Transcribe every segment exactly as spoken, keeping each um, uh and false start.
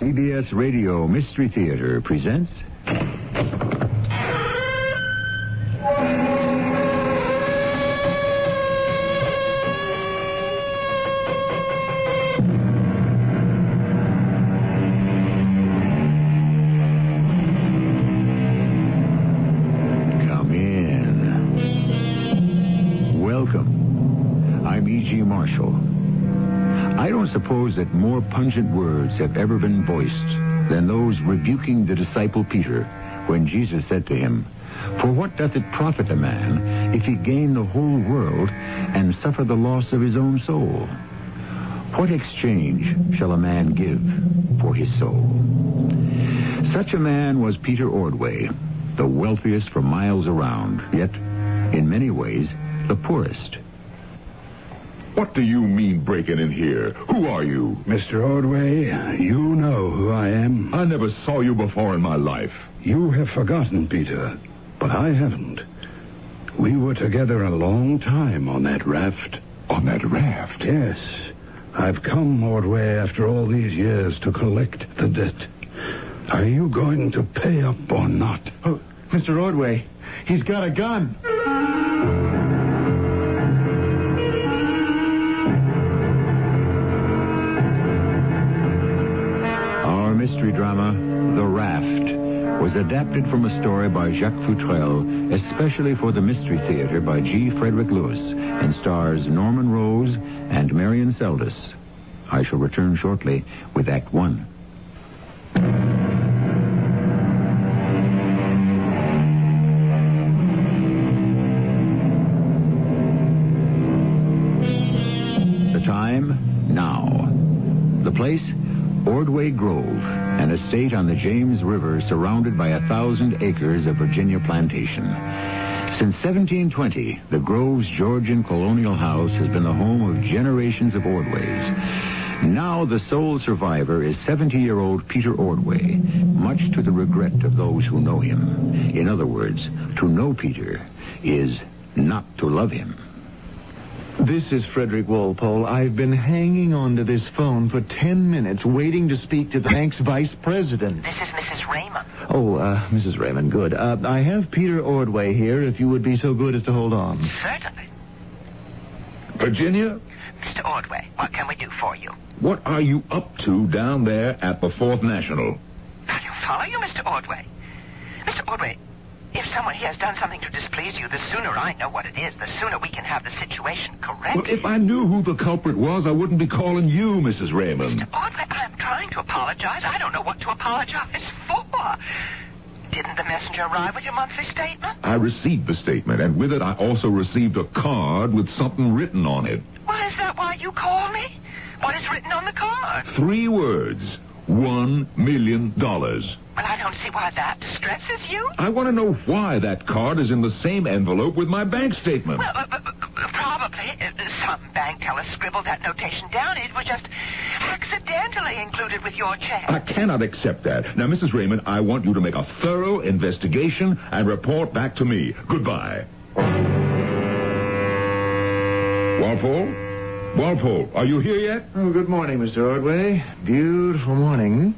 C B S Radio Mystery Theater presents... Come in. Welcome. I'm E G Marshall. I don't suppose that more pungent words have ever been voiced than those rebuking the disciple Peter when Jesus said to him, "For what doth it profit a man if he gain the whole world and suffer the loss of his own soul? What exchange shall a man give for his soul?" Such a man was Peter Ordway, the wealthiest for miles around, yet in many ways the poorest. What do you mean breaking in here? Who are you? Mister Ordway, you know who I am. I never saw you before in my life. You have forgotten, Peter, but I haven't. We were together a long time on that raft. On that raft? Yes. I've come, Ordway, after all these years to collect the debt. Are you going to pay up or not? Oh, Mister Ordway, he's got a gun. Drama, The Raft, was adapted from a story by Jacques Futrelle, especially for the Mystery Theater by G. Frederick Lewis, and stars Norman Rose and Marian Seldes. I shall return shortly with Act One. The time, now. The place, Ordway Grove. An estate on the James River surrounded by a thousand acres of Virginia plantation. Since seventeen twenty, the Grove's Georgian colonial house has been the home of generations of Ordways. Now the sole survivor is seventy-year-old Peter Ordway, much to the regret of those who know him. In other words, to know Peter is not to love him. This is Frederick Walpole. I've been hanging on to this phone for ten minutes, waiting to speak to the bank's vice president. This is Missus Raymond. Oh, uh, Missus Raymond, good. Uh, I have Peter Ordway here, if you would be so good as to hold on. Certainly. Virginia? Mister Ordway, what can we do for you? What are you up to down there at the Fourth National? I don't follow you, Mister Ordway. Mister Ordway... If someone here has done something to displease you, the sooner I know what it is, the sooner we can have the situation corrected. Well, if I knew who the culprit was, I wouldn't be calling you, Missus Raymond. Mister Ordway, I'm trying to apologize. I don't know what to apologize for. Didn't the messenger arrive with your monthly statement? I received the statement, and with it I also received a card with something written on it. Why is that why you call me? What is written on the card? Three words. One million dollars. Well, I don't see why that distresses you. I want to know why that card is in the same envelope with my bank statement. Well, uh, uh, probably uh, some bank teller scribbled that notation down. It was just accidentally included with your check. I cannot accept that. Now, Missus Raymond, I want you to make a thorough investigation and report back to me. Goodbye. Walpole? Walpole, are you here yet? Oh, good morning, Mister Ordway. Beautiful morning.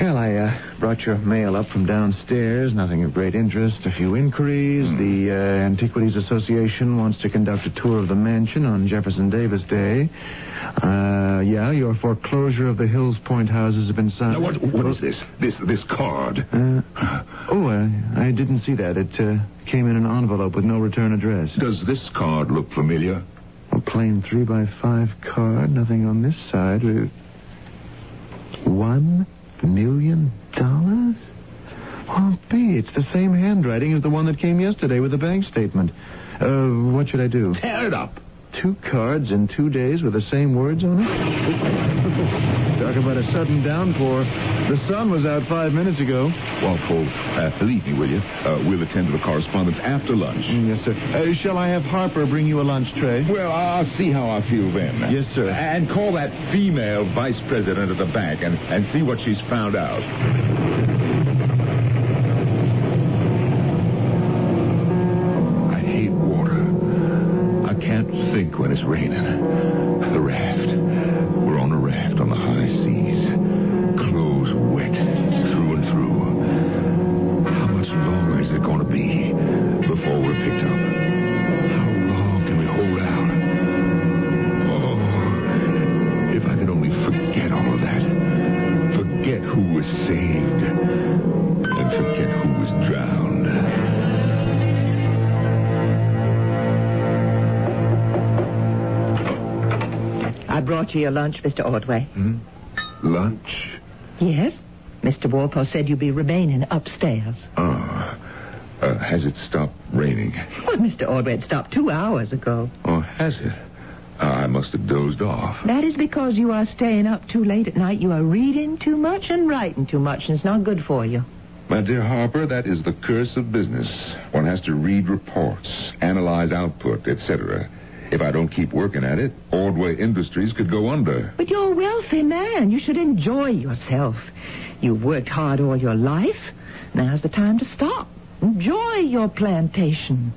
Well, I uh, brought your mail up from downstairs. Nothing of great interest. A few inquiries. Mm. The uh, Antiquities Association wants to conduct a tour of the mansion on Jefferson Davis Day. Uh, yeah, your foreclosure of the Hills Point houses have been signed. Now, what, what is this? This this card? Uh, oh, uh, I didn't see that. It uh, came in an envelope with no return address. Does this card look familiar? A plain three by five card, nothing on this side. Uh, one million dollars? Won't be. It's the same handwriting as the one that came yesterday with the bank statement. Uh, what should I do? Tear it up. Two cards in two days with the same words on it? Talk about a sudden downpour. The sun was out five minutes ago. Walpole, uh, leave me, will you? Uh, we'll attend to the correspondence after lunch. Mm, yes, sir. Uh, shall I have Harper bring you a lunch tray? Well, I'll see how I feel then. Yes, sir. And call that female vice president of the bank and, and see what she's found out. When it's raining. The raft. We're on a raft on the high seas. Clothes If I could only forget all of that. Forget who was saved. And forget who was drowned. I brought you your lunch, Mister Ordway. Hmm? Lunch? Yes. Mister Walpole said you'd be remaining upstairs. Oh. Uh, has it stopped raining? Well, Mister Ordway, it stopped two hours ago. Oh, has it? Uh, I must have dozed off. That is because you are staying up too late at night. You are reading too much and writing too much, and it's not good for you. My dear Harper, that is the curse of business. One has to read reports, analyze output, et cetera. If I don't keep working at it, Ordway Industries could go under. But you're a wealthy man. You should enjoy yourself. You've worked hard all your life. Now's the time to stop. Enjoy your plantation.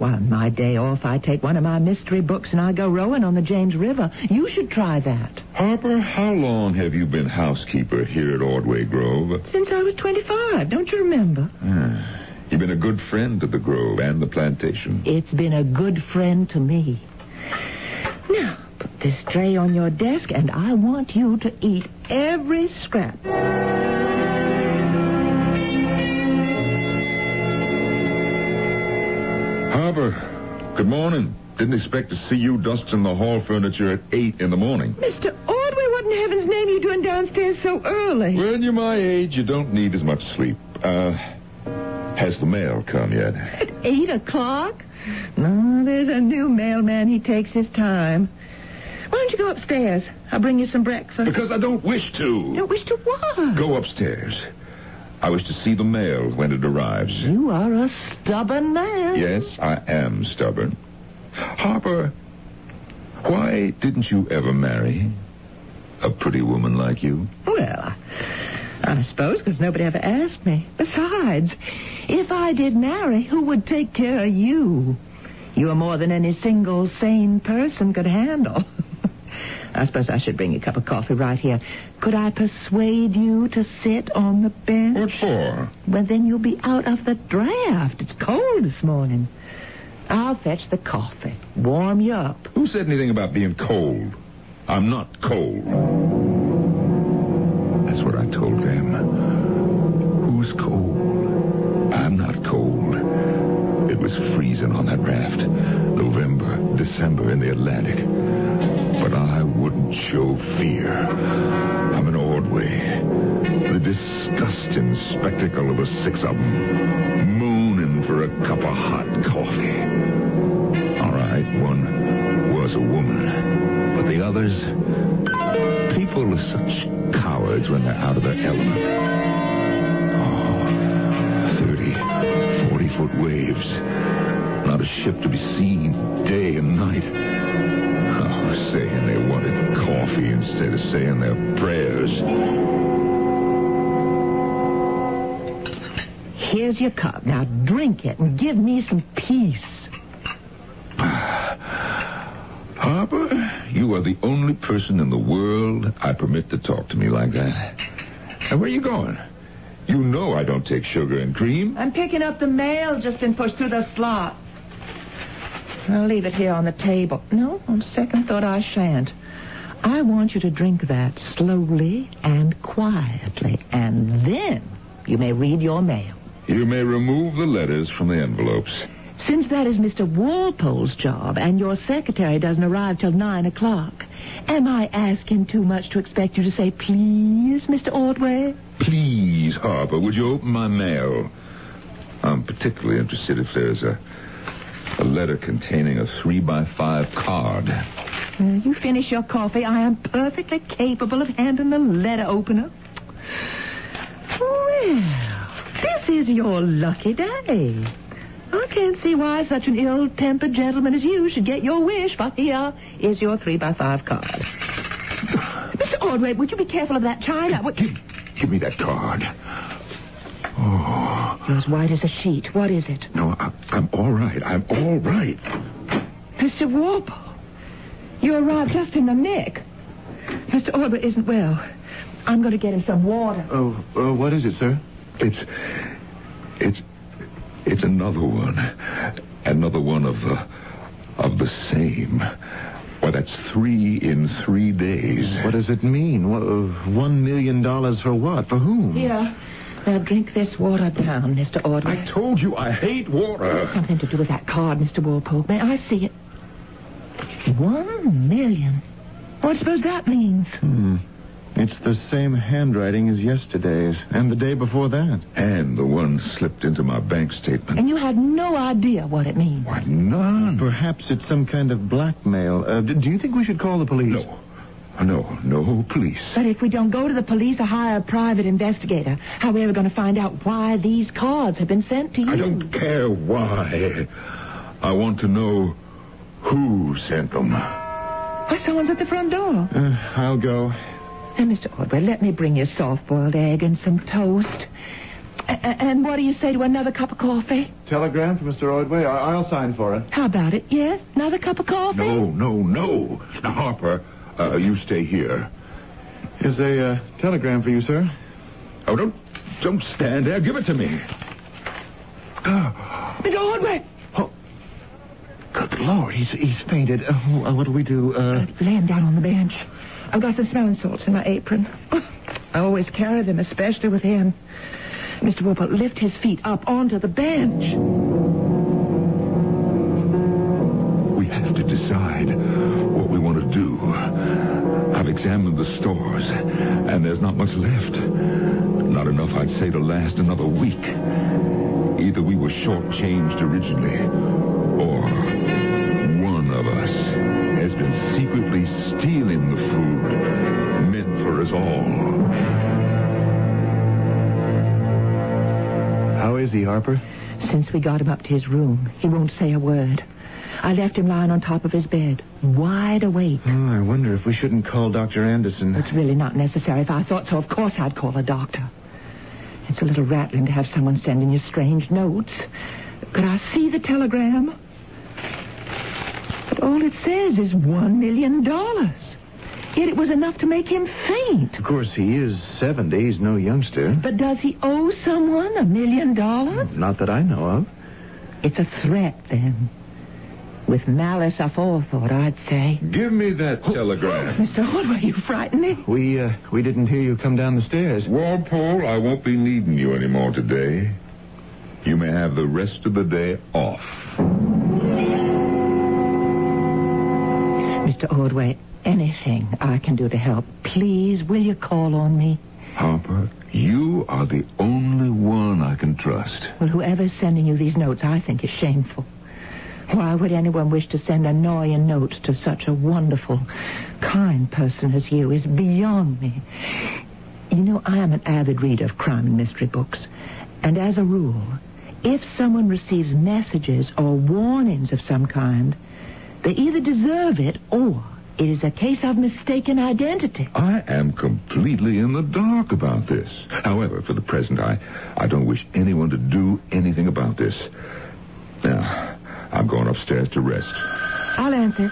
Well, on my day off, I take one of my mystery books and I go rowing on the James River. You should try that. Harper, how long have you been housekeeper here at Ordway Grove? Since I was twenty-five. Don't you remember? Mm. You've been a good friend to the Grove and the plantation. It's been a good friend to me. Now, put this tray on your desk and I want you to eat every scrap. Harper, good morning. Didn't expect to see you dusting the hall furniture at eight in the morning. Mister Ordway, what in heaven's name are you doing downstairs so early? When you're my age, you don't need as much sleep. Uh, has the mail come yet? At eight o'clock? No, there's a new mailman. He takes his time. Why don't you go upstairs? I'll bring you some breakfast. Because I don't wish to. Don't wish to what? Go upstairs. I wish to see the mail when it arrives. You are a stubborn man. Yes, I am stubborn. Harper, why didn't you ever marry a pretty woman like you? Well, I suppose because nobody ever asked me. Besides, if I did marry, who would take care of you? You are more than any single sane person could handle. I suppose I should bring you a cup of coffee right here. Could I persuade you to sit on the bench? What for? Well, then you'll be out of the draft. It's cold this morning. I'll fetch the coffee. Warm you up. Who said anything about being cold? I'm not cold. That's what I told them. Who's cold? I'm not cold. It was freezing on that raft. November, December in the Atlantic. But I wouldn't show fear. I'm an Ordway. The disgusting spectacle of the six of them. Mooning for a cup of hot coffee. All right, one was a woman. But the others, people are such cowards when they're out of their element. Oh, thirty, forty-foot waves. Not a ship to be seen day and night. Saying they wanted coffee instead of saying their prayers. Here's your cup. Now drink it and give me some peace. Harper, you are the only person in the world I permit to talk to me like that. And where are you going? You know I don't take sugar and cream. I'm picking up the mail just been pushed through the slot. I'll leave it here on the table. No, on second thought, I shan't. I want you to drink that slowly and quietly, and then you may read your mail. You may remove the letters from the envelopes. Since that is Mister Walpole's job, and your secretary doesn't arrive till nine o'clock, am I asking too much to expect you to say, please, Mister Ordway? Please, Harper, would you open my mail? I'm particularly interested if there's a... a letter containing a three by five card. Well, you finish your coffee. I am perfectly capable of handing the letter opener. Well, this is your lucky day. I can't see why such an ill-tempered gentleman as you should get your wish, but here is your three by five card. Mister Ordway, would you be careful of that china? What... Give, give me that card. Oh. You're as white as a sheet. What is it? No, I, I'm all right. I'm all right. Mister Walpole, you arrived just in the nick. Mister Ordway isn't well. I'm going to get him some water. Oh, uh, what is it, sir? It's, it's, it's another one, another one of the, of the same. Well, that's three in three days. What does it mean? One million dollars for what? For whom? Yeah. Now, drink this water down, Mister Ordway. I told you I hate water. Something to do with that card, Mister Walpole. May I see it? One million. What do you suppose that means? Hmm. It's the same handwriting as yesterday's, and the day before that. And the one slipped into my bank statement. And you had no idea what it means? Why, none. Perhaps it's some kind of blackmail. Uh, do you think we should call the police? No. No, no police. But if we don't go to the police or hire a private investigator, how are we ever going to find out why these cards have been sent to you? I don't care why. I want to know who sent them. Why, someone's at the front door. Uh, I'll go. Now, Mister Ordway, let me bring you a soft-boiled egg and some toast. A- and what do you say to another cup of coffee? Telegram from Mister Ordway. I- I'll sign for it. How about it? Yes? Another cup of coffee? No, no, no. Now, Harper, uh, you stay here. Here's a uh, telegram for you, sir. Oh, don't, don't stand there. Give it to me. Mister Ordway! Good Lord, he's, he's fainted. Oh, what do we do? Uh... Uh, lay him down on the bench. I've got some smelling salts in my apron. Oh, I always carry them, especially with him. Mister Walpole, lift his feet up onto the bench. We have to decide what we want to do. I've examined the stores, and there's not much left. Not enough, I'd say, to last another week. Either we were shortchanged originally, or one of us has been secretly stealing the food meant for us all. How is he, Harper? Since we got him up to his room, he won't say a word. I left him lying on top of his bed, wide awake. Oh, I wonder if we shouldn't call Doctor Anderson. It's really not necessary. If I thought so, of course I'd call a doctor. It's a little rattling to have someone sending you strange notes. Could I see the telegram? But all it says is one million dollars. Yet it was enough to make him faint. Of course, he is seventy. He's no youngster. But does he owe someone a million dollars? Not that I know of. It's a threat, then. With malice aforethought, I'd say. Give me that oh, telegram. Mister Ordway, you frightened me. We, uh, we didn't hear you come down the stairs. Walpole, I won't be needing you anymore today. You may have the rest of the day off. Mister Ordway, anything I can do to help, please, will you call on me? Harper, you are the only one I can trust. Well, whoever's sending you these notes, I think is shameful. Why would anyone wish to send annoying notes to such a wonderful, kind person as you is beyond me. You know, I am an avid reader of crime and mystery books, and as a rule, if someone receives messages or warnings of some kind, they either deserve it or it is a case of mistaken identity. I am completely in the dark about this. However, for the present, I, I don't wish anyone to do anything about this. Now, I'm going upstairs to rest. I'll answer.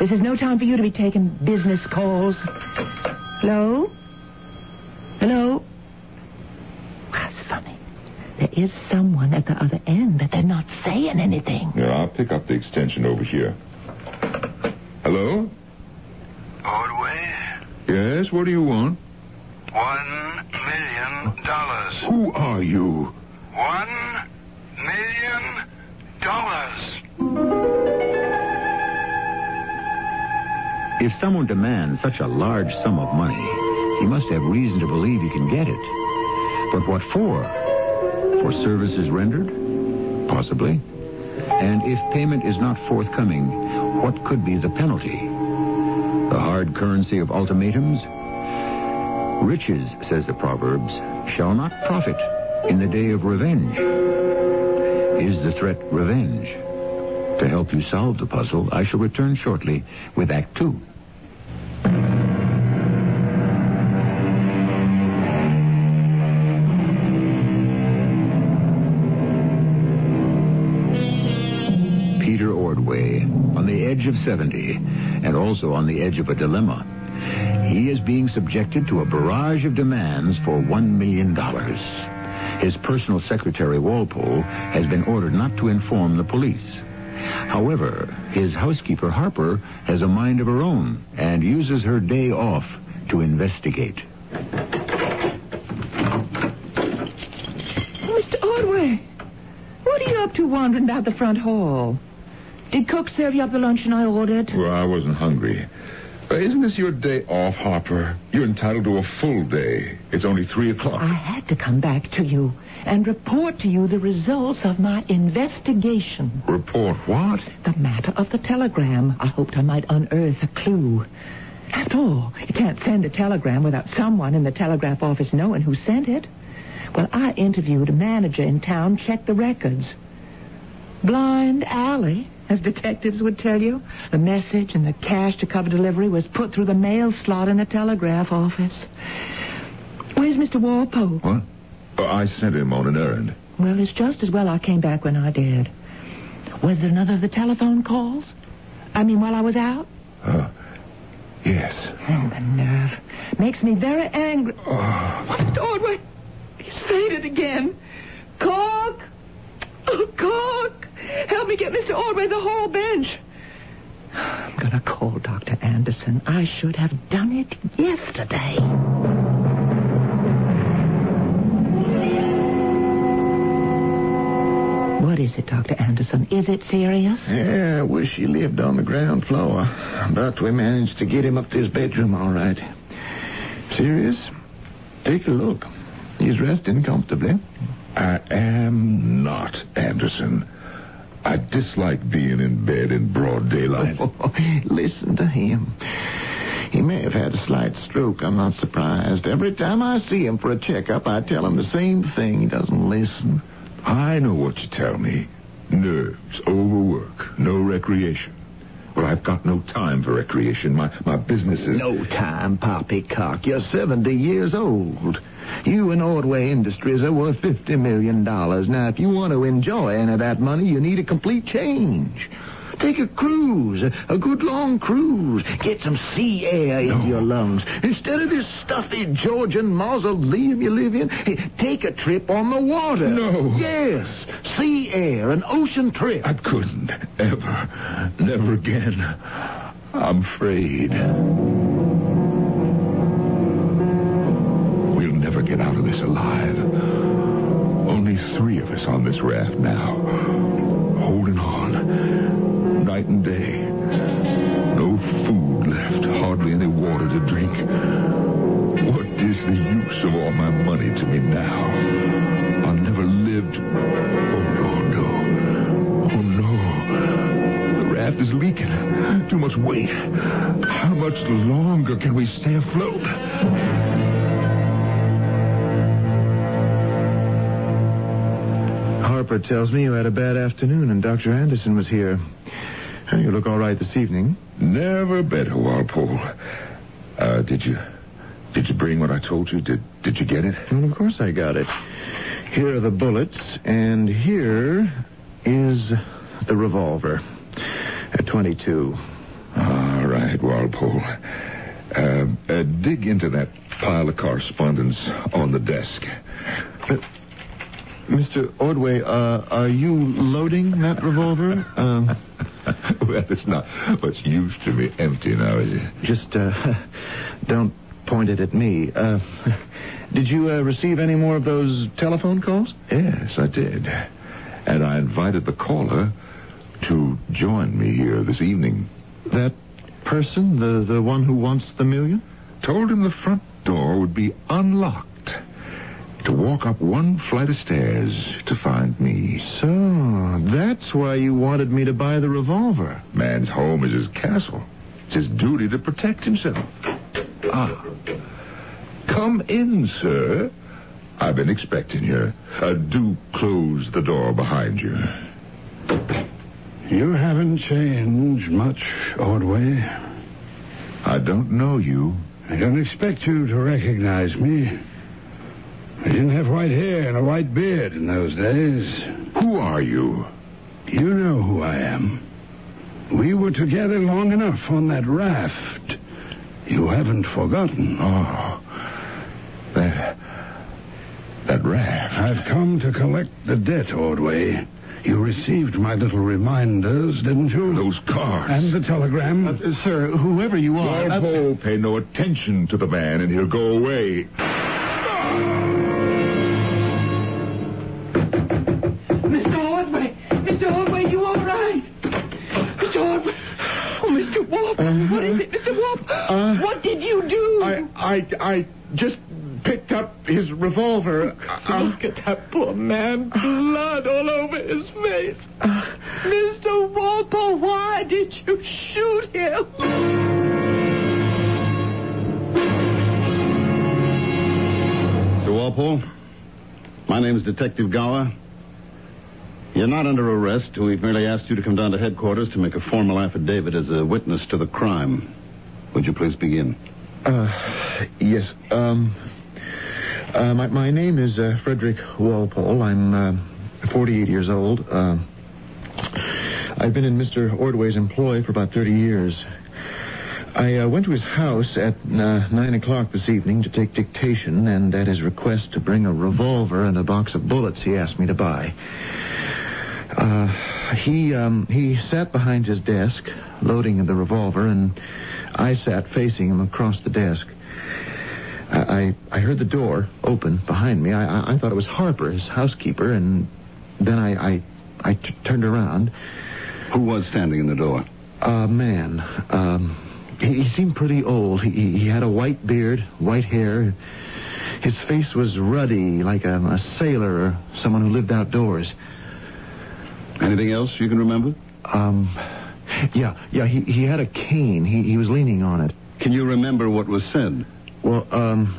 This is no time for you to be taking business calls. Hello? Hello? That's funny. There is someone at the other end, but they're not saying anything. Yeah, I'll pick up the extension over here. Hello? Ordway? Yes, what do you want? One million dollars. Who are you? One million dollars. If someone demands such a large sum of money, he must have reason to believe he can get it. But what for? For services rendered? Possibly. And if payment is not forthcoming, what could be the penalty? The hard currency of ultimatums? Riches, says the Proverbs, shall not profit in the day of revenge. Is the threat revenge? To help you solve the puzzle, I shall return shortly with Act Two. Of seventy, and also on the edge of a dilemma. He is being subjected to a barrage of demands for one million dollars. His personal secretary, Walpole, has been ordered not to inform the police. However, his housekeeper, Harper, has a mind of her own and uses her day off to investigate. Mister Ordway, what are you up to wandering down the front hall? Did Cook serve you up the luncheon I ordered? Well, I wasn't hungry. Uh, isn't this your day off, Harper? You're entitled to a full day. It's only three o'clock. I had to come back to you and report to you the results of my investigation. Report what? The matter of the telegram. I hoped I might unearth a clue. After all, you can't send a telegram without someone in the telegraph office knowing who sent it. Well, I interviewed a manager in town, checked the records. Blind Alley, as detectives would tell you, the message and the cash to cover delivery was put through the mail slot in the telegraph office. Where's Mister Walpole? What? Oh, I sent him on an errand. Well, it's just as well I came back when I did. Was there another of the telephone calls? I mean, while I was out? Uh, yes. And the nerve. Makes me very angry. Oh. Mister Ordway, he's fainted again. Cook! Oh, Cook! Help me get Mister Ordway the whole bench. I'm going to call Doctor Anderson. I should have done it yesterday. What is it, Doctor Anderson? Is it serious? Yeah, I wish he lived on the ground floor. But we managed to get him up to his bedroom all right. Serious? Take a look. He's resting comfortably. I am not, Anderson. I dislike being in bed in broad daylight. Oh, listen to him. He may have had a slight stroke. I'm not surprised. Every time I see him for a checkup, I tell him the same thing. He doesn't listen. I know what you tell me. Nerves, overwork, no recreation. Well, I've got no time for recreation. My, my business is... No time, poppycock. You're seventy years old. You and Ordway Industries are worth fifty million dollars. Now, if you want to enjoy any of that money, you need a complete change. Take a cruise, a good long cruise. Get some sea air no. in your lungs. Instead of this stuffy Georgian mausoleum you live in, take a trip on the water. No. Yes, sea air, an ocean trip. I couldn't, ever, never again. I'm afraid. We'll never get out of this alive. Only three of us on this raft now, holding on. Night and day. No food left, hardly any water to drink. What is the use of all my money to me now? I'll never live to... Oh, no, no. Oh, no. The raft is leaking. Too much weight. How much longer can we stay afloat? Harper tells me you had a bad afternoon and Doctor Anderson was here. You look all right this evening. Never better, Walpole. Uh, did you... Did you bring what I told you? Did Did you get it? Well, of course I got it. Here are the bullets, and here is the revolver. A twenty-two. All right, Walpole. Uh, uh, dig into that pile of correspondence on the desk. Uh, Mister Ordway, uh, are you loading that revolver? Um... Well, it's not much use to me empty now, is it? Just, uh, don't point it at me. Uh, did you uh, receive any more of those telephone calls? Yes, I did. And I invited the caller to join me here this evening. That person? The, the one who wants the million? Told him the front door would be unlocked. To walk up one flight of stairs to find me. So, that's why you wanted me to buy the revolver. Man's home is his castle. It's his duty to protect himself. Ah. Come in, sir. I've been expecting you. Uh, do close the door behind you. You haven't changed much, Ordway. I don't know you. I don't expect you to recognize me. I didn't have white hair and a white beard in those days. Who are you? You know who I am. We were together long enough on that raft. You haven't forgotten. Oh. That... That raft. I've come to collect the debt, Ordway. You received my little reminders, didn't you? Those cards. And the telegram. Uh, sir, whoever you are... Walpole, uh, pay no attention to the man and he'll go away. Mister Ordway! Mister Ordway, you all right? Mister Ordway! Oh, Mister Walpole! Uh, what is it, Mister Walpole? Uh, what did you do? I, I, I just... picked up his revolver. Uh, Look at that poor man. Blood all over his face. Uh, Mister Walpole, why did you shoot him? Mister Walpole, my name's Detective Gower. You're not under arrest. We've merely asked you to come down to headquarters to make a formal affidavit as a witness to the crime. Would you please begin? Uh, yes, um... Uh, my, my name is uh, Frederick Walpole. I'm uh, forty-eight years old. Uh, I've been in Mister Ordway's employ for about thirty years. I uh, went to his house at uh, nine o'clock this evening to take dictation, and at his request to bring a revolver and a box of bullets he asked me to buy. Uh, he um, he sat behind his desk, loading the revolver, and I sat facing him across the desk. I, I heard the door open behind me. I, I thought it was Harper, his housekeeper, and then I, I, I t- turned around. Who was standing in the door? A man. Um, he, he seemed pretty old. He, he had a white beard, white hair. His face was ruddy, like a, a sailor or someone who lived outdoors. Anything else you can remember? Um, yeah, yeah. He, he had a cane. He, he was leaning on it. Can you remember what was said? Well, um,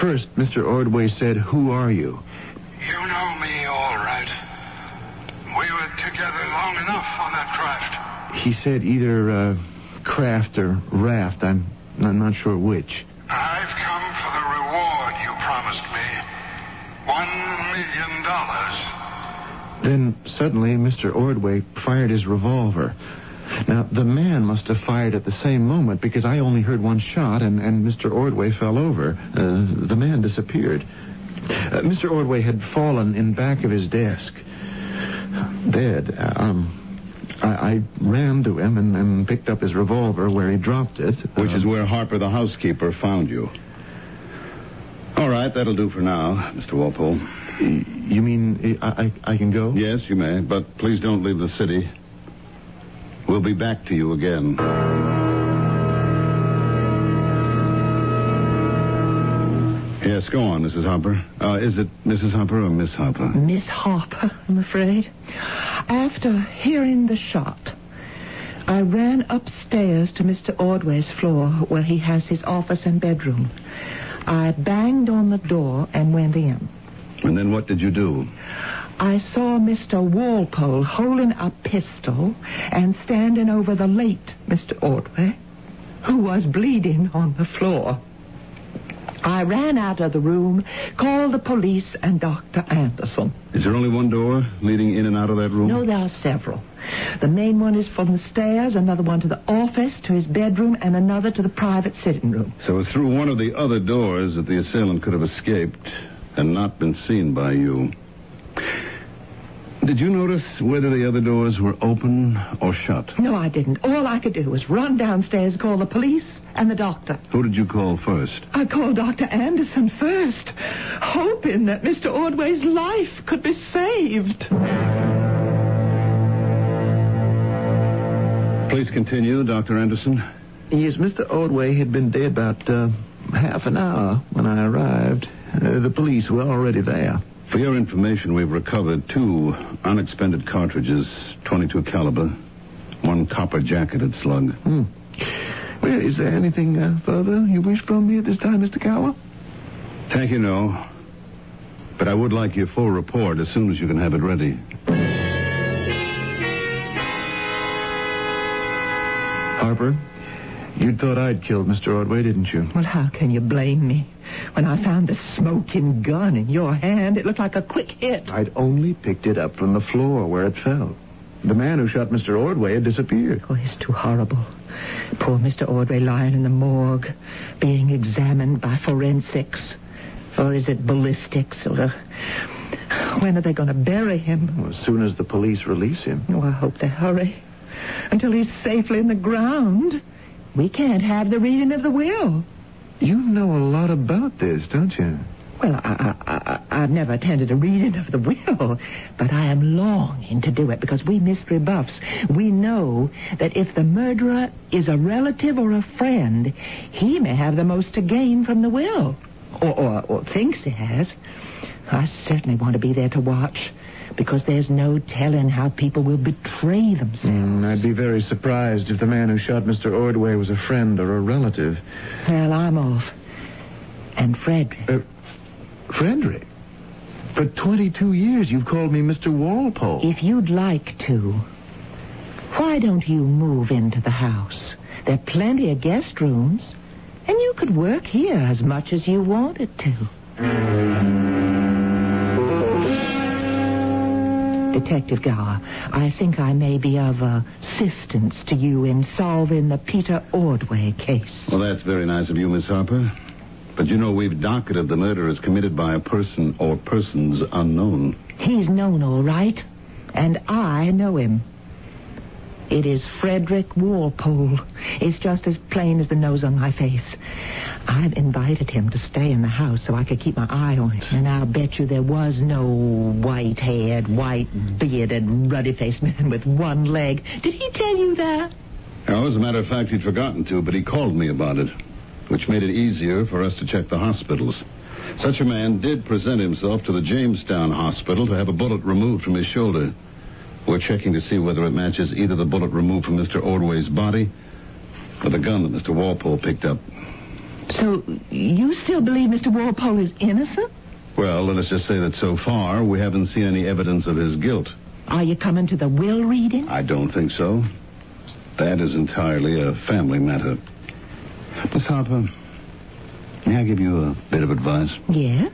first, Mister Ordway said, "Who are you?" You know me all right. We were together long enough on that craft. He said either uh, craft or raft. I'm, I'm not sure which. I've come for the reward you promised me. One million dollars. Then suddenly, Mister Ordway fired his revolver. Now, the man must have fired at the same moment, because I only heard one shot, and, and Mister Ordway fell over. Uh, the man disappeared. Uh, Mister Ordway had fallen in back of his desk. Dead. Um, I, I ran to him and, and picked up his revolver where he dropped it. Which um, is where Harper, the housekeeper, found you. All right, that'll do for now, Mister Walpole. You mean I, I, I can go? Yes, you may, but please don't leave the city. We'll be back to you again. Yes, go on, Missus Harper. Uh, is it Missus Harper or Miss Harper? Miss Harper, I'm afraid. After hearing the shot, I ran upstairs to Mister Ordway's floor, where he has his office and bedroom. I banged on the door and went in. And then what did you do? I saw Mister Walpole holding a pistol and standing over the late Mister Ordway, who was bleeding on the floor. I ran out of the room, called the police and Doctor Anderson. Is there only one door leading in and out of that room? No, there are several. The main one is from the stairs, another one to the office, to his bedroom, and another to the private sitting room. So it's through one of the other doors that the assailant could have escaped and not been seen by you. Did you notice whether the other doors were open or shut? No, I didn't. All I could do was run downstairs, call the police and the doctor. Who did you call first? I called Doctor Anderson first, hoping that Mister Ordway's life could be saved. Please continue, Doctor Anderson. Yes, Mister Ordway had been dead about uh, half an hour when I arrived. Uh, the police were already there. For your information, we've recovered two unexpended cartridges, twenty-two caliber, one copper-jacketed slug. Hmm. Well, is there anything uh, further you wish from me at this time, Mister Gower? Thank you, no. But I would like your full report as soon as you can have it ready. Harper, you thought I'd killed Mister Ordway, didn't you? Well, how can you blame me? When I found the smoking gun in your hand, it looked like a quick hit. I'd only picked it up from the floor where it fell. The man who shot Mister Ordway had disappeared. Oh, it's too horrible. Poor Mister Ordway lying in the morgue, being examined by forensics. Or is it ballistics, or... When are they going to bury him? Well, as soon as the police release him. Oh, I hope they hurry. Until he's safely in the ground, we can't have the reading of the will. You know a lot about this, don't you? Well, I, I, I, I've never attended a reading of the will, but I am longing to do it because we mystery buffs, we know that if the murderer is a relative or a friend, he may have the most to gain from the will, or, or, or thinks he has. I certainly want to be there to watch, because there's no telling how people will betray themselves. Mm, I'd be very surprised if the man who shot Mister Ordway was a friend or a relative. Well, I'm off. And Frederick... Uh, Frederick? For twenty-two years you've called me Mister Walpole. If you'd like to, why don't you move into the house? There are plenty of guest rooms, and you could work here as much as you wanted to. Detective Gower, I think I may be of uh, assistance to you in solving the Peter Ordway case. Well, that's very nice of you, Miss Harper. But, you know, we've docketed the murder as committed by a person or persons unknown. He's known, all right. And I know him. It is Frederick Walpole. It's just as plain as the nose on my face. I've invited him to stay in the house so I could keep my eye on him. And I'll bet you there was no white-haired, white-bearded, ruddy-faced man with one leg. Did he tell you that? No, as a matter of fact, he'd forgotten to, but he called me about it, which made it easier for us to check the hospitals. Such a man did present himself to the Jamestown Hospital to have a bullet removed from his shoulder. We're checking to see whether it matches either the bullet removed from Mister Ordway's body or the gun that Mister Walpole picked up. So you still believe Mister Walpole is innocent? Well, let us just say that so far we haven't seen any evidence of his guilt. Are you coming to the will reading? I don't think so. That is entirely a family matter. Miss Harper, may I give you a bit of advice? Yeah?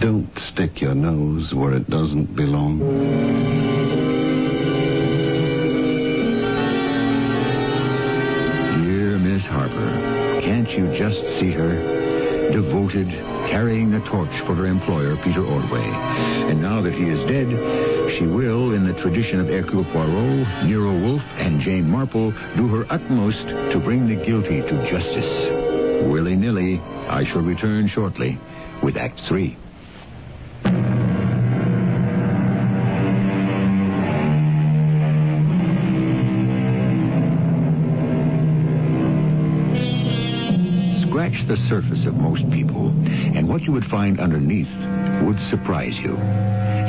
Don't stick your nose where it doesn't belong. Dear Miss Harper, can't you just see her? Devoted, carrying the torch for her employer, Peter Ordway. And now that he is dead, she will, in the tradition of Hercule Poirot, Nero Wolfe, and Jane Marple, do her utmost to bring the guilty to justice. Willy-nilly, I shall return shortly with Act Three. The surface of most people, and what you would find underneath would surprise you.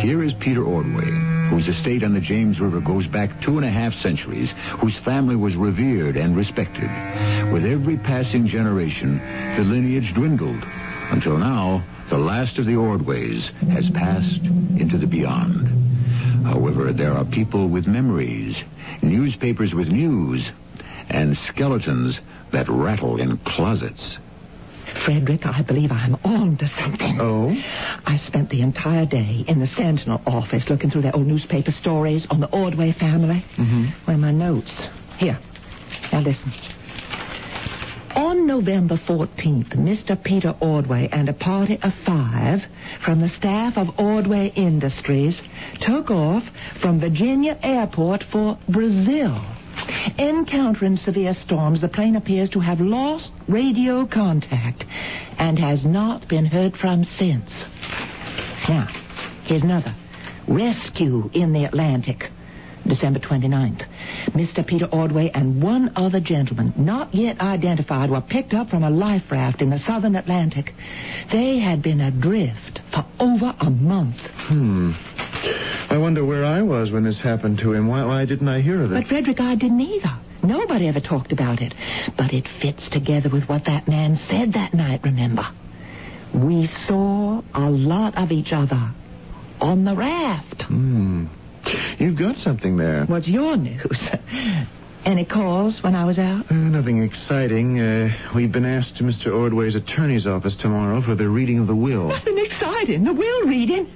Here is Peter Ordway, whose estate on the James River goes back two and a half centuries, whose family was revered and respected. With every passing generation, the lineage dwindled, until now, the last of the Ordways has passed into the beyond. However, there are people with memories, newspapers with news, and skeletons that rattle in closets. Frederick, I believe I'm on to something. Oh? I spent the entire day in the Sentinel office looking through their old newspaper stories on the Ordway family. Mm-hmm. Where are my notes? Here. Now listen. On November fourteenth, Mister Peter Ordway and a party of five from the staff of Ordway Industries took off from Virginia Airport for Brazil. Encountering severe storms, the plane appears to have lost radio contact and has not been heard from since. Now, here's another. Rescue in the Atlantic, December twenty-ninth. Mister Peter Ordway and one other gentleman, not yet identified, were picked up from a life raft in the southern Atlantic. They had been adrift for over a month. Hmm. I wonder where I was when this happened to him. Why, why didn't I hear of it? But, Frederick, I didn't either. Nobody ever talked about it. But it fits together with what that man said that night, remember? We saw a lot of each other on the raft. Hmm. You've got something there. What's your news? Any calls when I was out? Uh, nothing exciting. Uh, we've been asked to Mister Ordway's attorney's office tomorrow for the reading of the will. Nothing exciting. The will reading?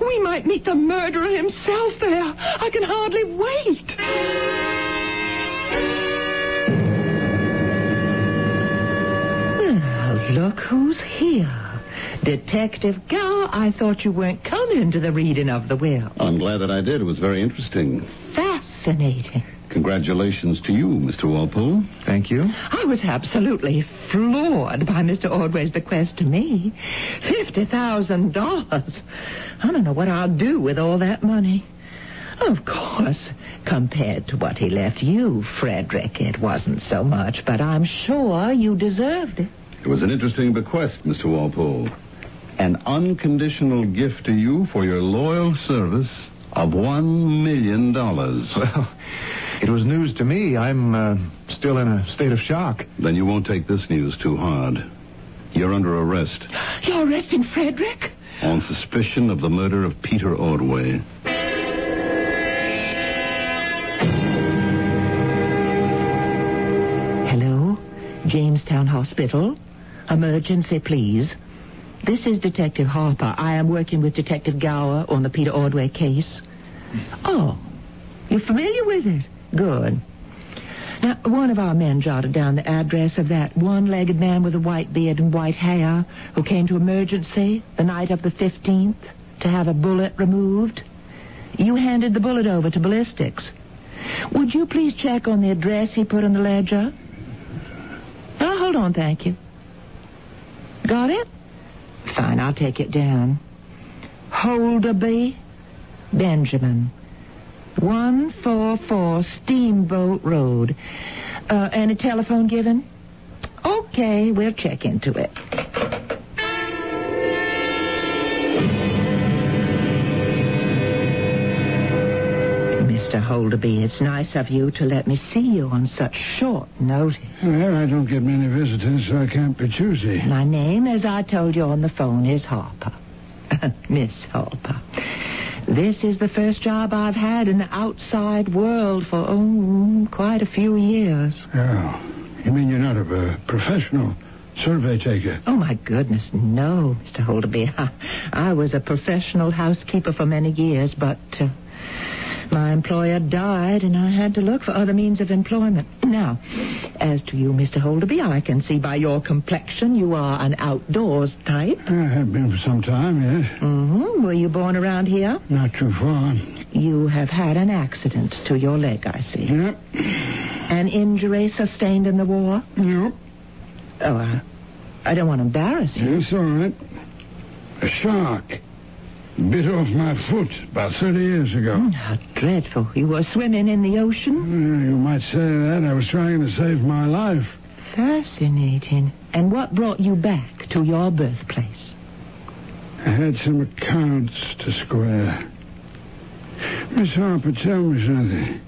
We might meet the murderer himself there. I can hardly wait. Well, look who's here. Detective Gow, I thought you weren't coming to the reading of the will. I'm glad that I did. It was very interesting. Fascinating. Congratulations to you, Mister Walpole. Thank you. I was absolutely floored by Mister Ordway's bequest to me. fifty thousand dollars. I don't know what I'll do with all that money. Of course, compared to what he left you, Frederick, it wasn't so much, but I'm sure you deserved it. It was an interesting bequest, Mister Walpole. An unconditional gift to you for your loyal service of one million dollars. Well, it was news to me. I'm uh, still in a state of shock. Then you won't take this news too hard. You're under arrest. You're arresting Frederick? On suspicion of the murder of Peter Ordway. Hello? Jamestown Hospital? Emergency, please. This is Detective Harper. I am working with Detective Gower on the Peter Ordway case. Oh, you're familiar with it? Good. Now, one of our men jotted down the address of that one-legged man with a white beard and white hair who came to emergency the night of the fifteenth to have a bullet removed. You handed the bullet over to ballistics. Would you please check on the address he put on the ledger? Oh, hold on, thank you. Got it? Fine, I'll take it down. Holderby Benjamin, one forty-four Steamboat Road. Uh, any telephone given? Okay, we'll check into it. Mister Holderby, it's nice of you to let me see you on such short notice. Well, I don't get many visitors, so I can't be choosy. My name, as I told you on the phone, is Harper. Miss Harper. This is the first job I've had in the outside world for, oh, quite a few years. Oh, you mean you're not of a professional survey taker? Oh, my goodness, no, Mister Holderby. I, I was a professional housekeeper for many years, but... Uh, My employer died, and I had to look for other means of employment. Now, as to you, Mister Holderby, I can see by your complexion you are an outdoors type. I have been for some time, yes. Mm-hmm. Were you born around here? Not too far. You have had an accident to your leg, I see. Yep. An injury sustained in the war? Yep. Oh, I, I don't want to embarrass you. It's all right. A shark bit off my foot about thirty years ago. Mm, how dreadful. You were swimming in the ocean? Uh, you might say that. I was trying to save my life. Fascinating. And what brought you back to your birthplace? I had some accounts to square. Miss Harper, tell me something.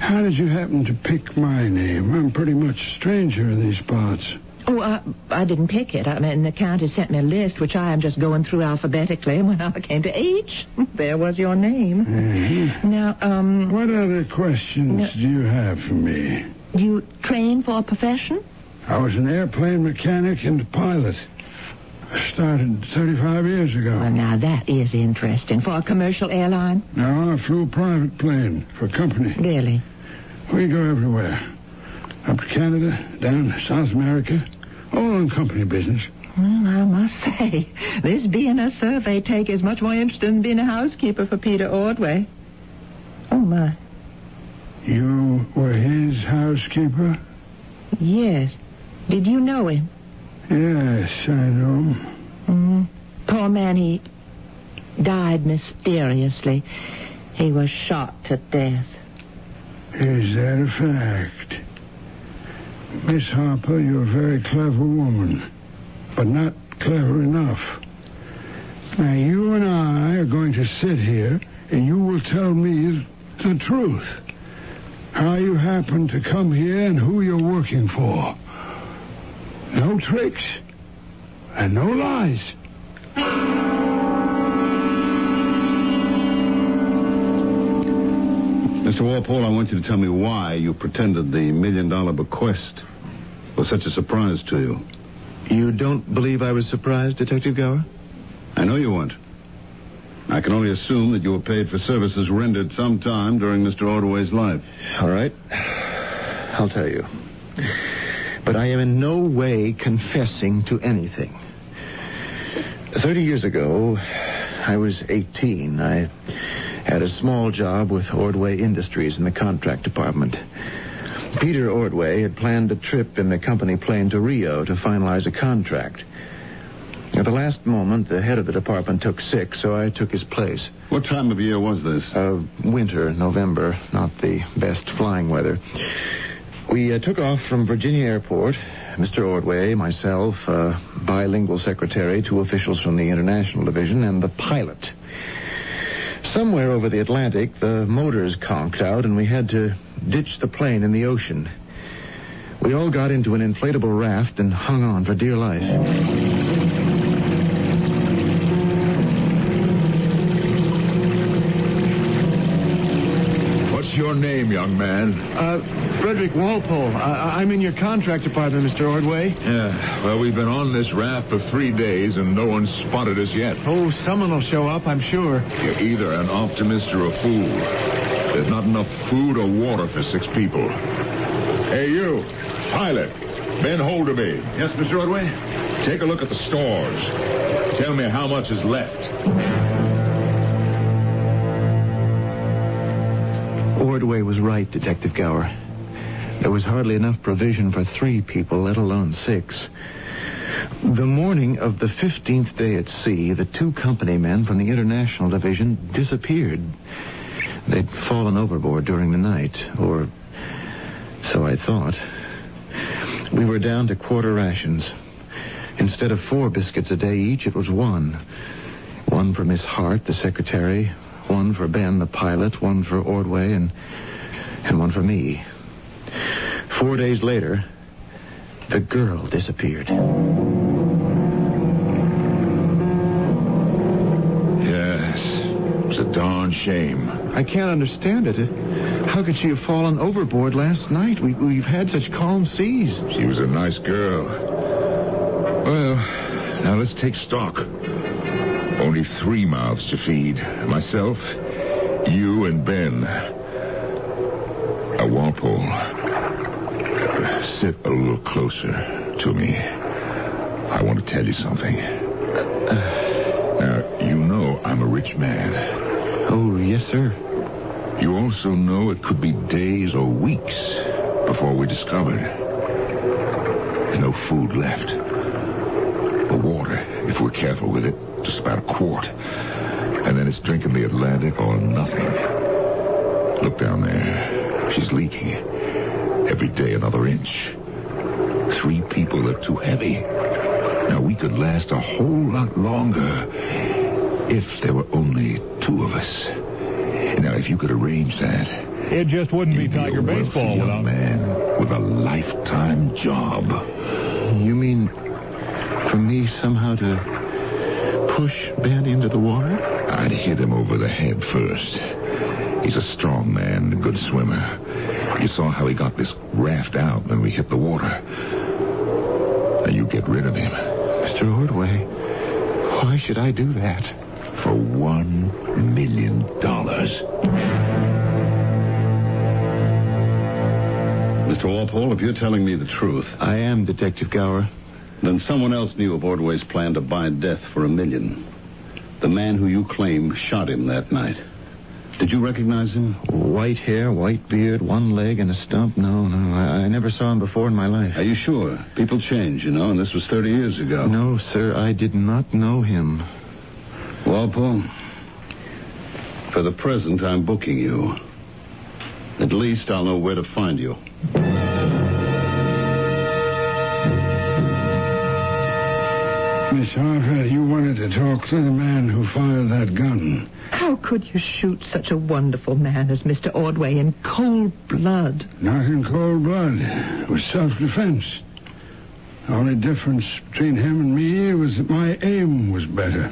How did you happen to pick my name? I'm pretty much a stranger in these parts. Oh, I, I didn't pick it. I mean, the county sent me a list, which I am just going through alphabetically. When I came to H, there was your name. Mm-hmm. Now, um... what other questions no, do you have for me? You train for a profession? I was an airplane mechanic and pilot. I started thirty-five years ago. Well, now, that is interesting. For a commercial airline? No, I flew a private plane for a company. Really? We go everywhere. Up to Canada, down to South America. All on company business. Well, I must say, this being a survey take is much more interesting than being a housekeeper for Peter Ordway. Oh, my. You were his housekeeper? Yes. Did you know him? Yes, I know him. Mm. Poor man, he died mysteriously. He was shot to death. Is that a fact? Miss Harper, you're a very clever woman, but not clever enough. Now, you and I are going to sit here, and you will tell me the truth. How you happened to come here and who you're working for. No tricks and no lies. Mister Walpole, I want you to tell me why you pretended the million-dollar bequest was such a surprise to you. You don't believe I was surprised, Detective Gower? I know you weren't. I can only assume that you were paid for services rendered sometime during Mister Ordway's life. All right. I'll tell you. But I am in no way confessing to anything. Thirty years ago, I was eighteen. I had a small job with Ordway Industries in the contract department. Peter Ordway had planned a trip in the company plane to Rio to finalize a contract. At the last moment, the head of the department took sick, so I took his place. What time of year was this? Uh, winter, November, not the best flying weather. We uh, took off from Virginia Airport. Mister Ordway, myself, uh, bilingual secretary, two officials from the International Division, and the pilot. Somewhere over the Atlantic, the motors conked out, and we had to ditch the plane in the ocean. We all got into an inflatable raft and hung on for dear life. Your name, young man? Uh, Frederick Walpole. I- I'm in your contract department, Mister Ordway. Yeah, well, we've been on this raft for three days and no one spotted us yet. Oh, someone will show up, I'm sure. You're either an optimist or a fool. There's not enough food or water for six people. Hey, you, pilot, Ben Holderby. Yes, Mister Ordway? Take a look at the stores. Tell me how much is left. Ordway was right, Detective Gower. There was hardly enough provision for three people, let alone six. The morning of the fifteenth day at sea, the two company men from the International Division disappeared. They'd fallen overboard during the night, or so I thought. We were down to quarter rations. Instead of four biscuits a day each, it was one. One for Miss Hart, the secretary, one for Ben, the pilot, one for Ordway, and and one for me. Four days later, the girl disappeared. Yes, it's a darn shame. I can't understand it. How could she have fallen overboard last night? We, we've had such calm seas. She was a nice girl. Well, now let's take stock. Only three mouths to feed. Myself, you, and Ben. A Walpole. Sit a little closer to me. I want to tell you something. Now, you know I'm a rich man. Oh, yes, sir. You also know it could be days or weeks before we're discovered. There's no food left. Or water, if we're careful with it. Just about a quart. And then it's drinking the Atlantic or nothing. Look down there. She's leaking. Every day another inch. Three people are too heavy. Now, we could last a whole lot longer if there were only two of us. Now, if you could arrange that... It just wouldn't be Tiger Baseball without... man with a lifetime job. You mean for me somehow to... push Ben into the water? I'd hit him over the head first. He's a strong man, a good swimmer. You saw how he got this raft out when we hit the water. Now you get rid of him. Mister Ordway, why should I do that? For one million dollars. Mister Walpole, if you're telling me the truth... I am, Detective Gower. Then someone else knew of Ordway's plan to buy death for a million. The man who you claim shot him that night. Did you recognize him? White hair, white beard, one leg and a stump. No, no, I never saw him before in my life. Are you sure? People change, you know, and this was thirty years ago. No, sir, I did not know him. Walpole, for the present, I'm booking you. At least I'll know where to find you. Miss Harper, you wanted to talk to the man who fired that gun. How could you shoot such a wonderful man as Mister Ordway in cold blood? Not in cold blood. It was self-defense. The only difference between him and me was that my aim was better.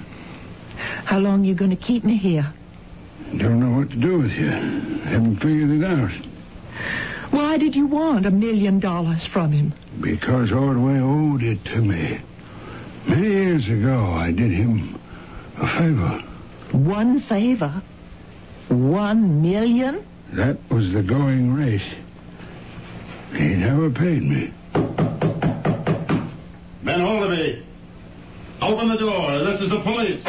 How long are you going to keep me here? I don't know what to do with you. I haven't figured it out. Why did you want a million dollars from him? Because Ordway owed it to me. Many years ago, I did him a favor. One favor? One million? That was the going rate. He never paid me. Ben Holderby! Out Open the door. This is the police.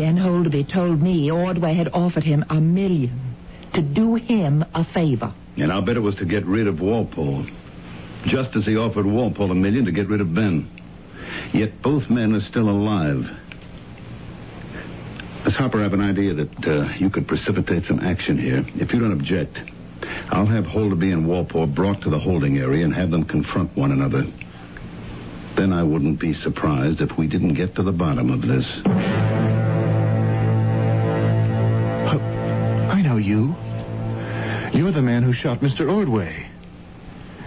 Ben Holderby told me Ordway had offered him a million to do him a favor. And I'll bet it was to get rid of Walpole, just as he offered Walpole a million to get rid of Ben. Yet both men are still alive. Miss Harper, I have an idea that uh, you could precipitate some action here. If you don't object, I'll have Holderby and Walpole brought to the holding area and have them confront one another. Then I wouldn't be surprised if we didn't get to the bottom of this. Uh, I know you. You're the man who shot Mister Ordway.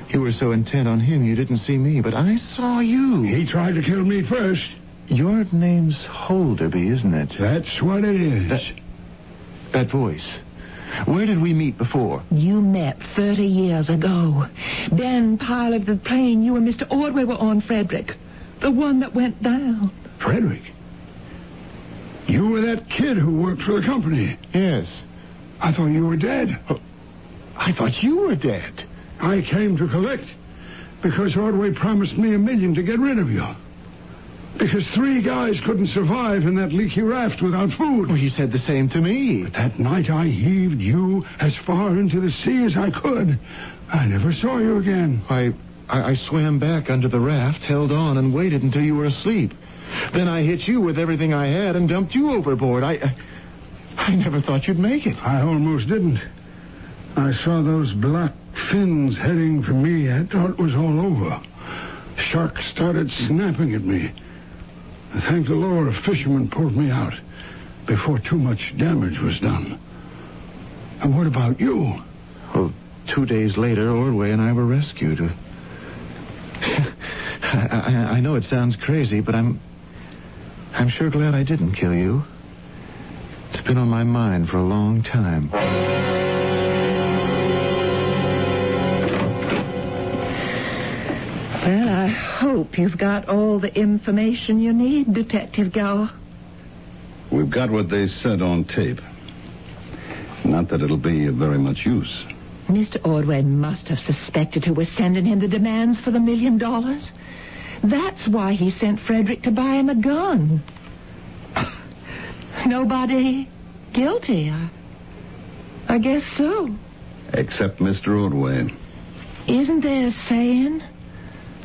You were so intent on him you didn't see me, but I saw you. He tried to kill me first. Your name's Holderby, isn't it? That's what it is. That, that voice. Where did we meet before? You met thirty years ago. Ben piloted the plane you and Mister Ordway were on, Frederick. The one that went down. Frederick? You were that kid who worked for the company. Yes. I thought you were dead. Oh, I thought you were dead. I came to collect because Ordway promised me a million to get rid of you. Because three guys couldn't survive in that leaky raft without food. Well, he said the same to me. But that night I heaved you as far into the sea as I could. I never saw you again. I, I, I swam back under the raft, held on, and waited until you were asleep. Then I hit you with everything I had and dumped you overboard. I, I, I never thought you'd make it. I almost didn't. I saw those black fins heading for me. I thought it was all over. Sharks started snapping at me. Thank the Lord, a fisherman pulled me out before too much damage was done. And what about you? Well, two days later, Ordway and I were rescued. I, I, I know it sounds crazy, but I'm... I'm sure glad I didn't kill you. It's been on my mind for a long time. Well, I hope you've got all the information you need, Detective Gower. We've got what they said on tape. Not that it'll be of very much use. Mister Ordway must have suspected who was sending him the demands for the million dollars. That's why he sent Frederick to buy him a gun. Nobody guilty, I, I guess so. Except Mister Ordway. Isn't there a saying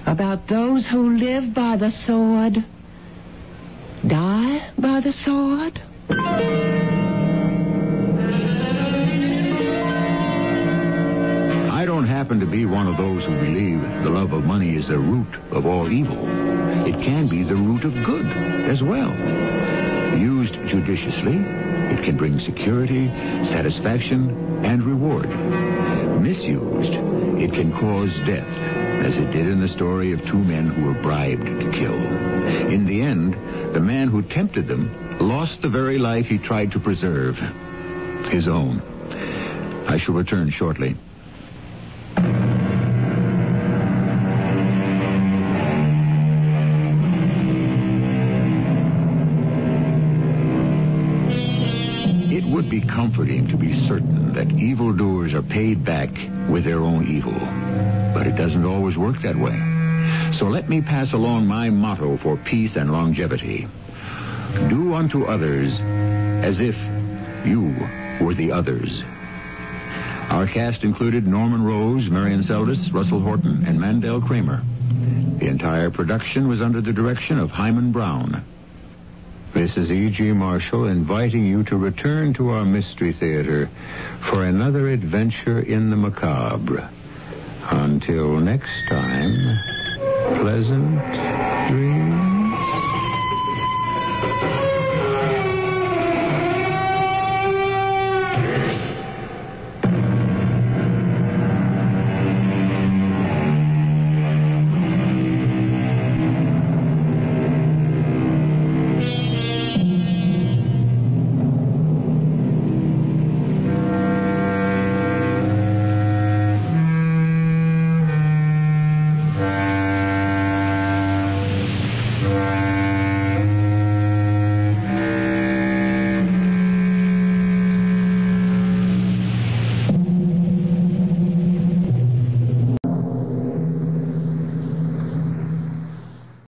about those who live by the sword, die by the sword? I don't happen to be one of those who believe the love of money is the root of all evil. It can be the root of good as well. Used judiciously, it can bring security, satisfaction, and reward. Misused, it can cause death, as it did in the story of two men who were bribed to kill. In the end, the man who tempted them lost the very life he tried to preserve, his own. I shall return shortly. It would be comforting to be certain that evildoers are paid back with their own evil. But it doesn't always work that way. So let me pass along my motto for peace and longevity. Do unto others as if you were the others. Our cast included Norman Rose, Marian Seldes, Russell Horton, and Mandel Kramer. The entire production was under the direction of Hyman Brown. This is E. G. Marshall inviting you to return to our Mystery Theater for another adventure in the macabre. Until next time, pleasant dreams.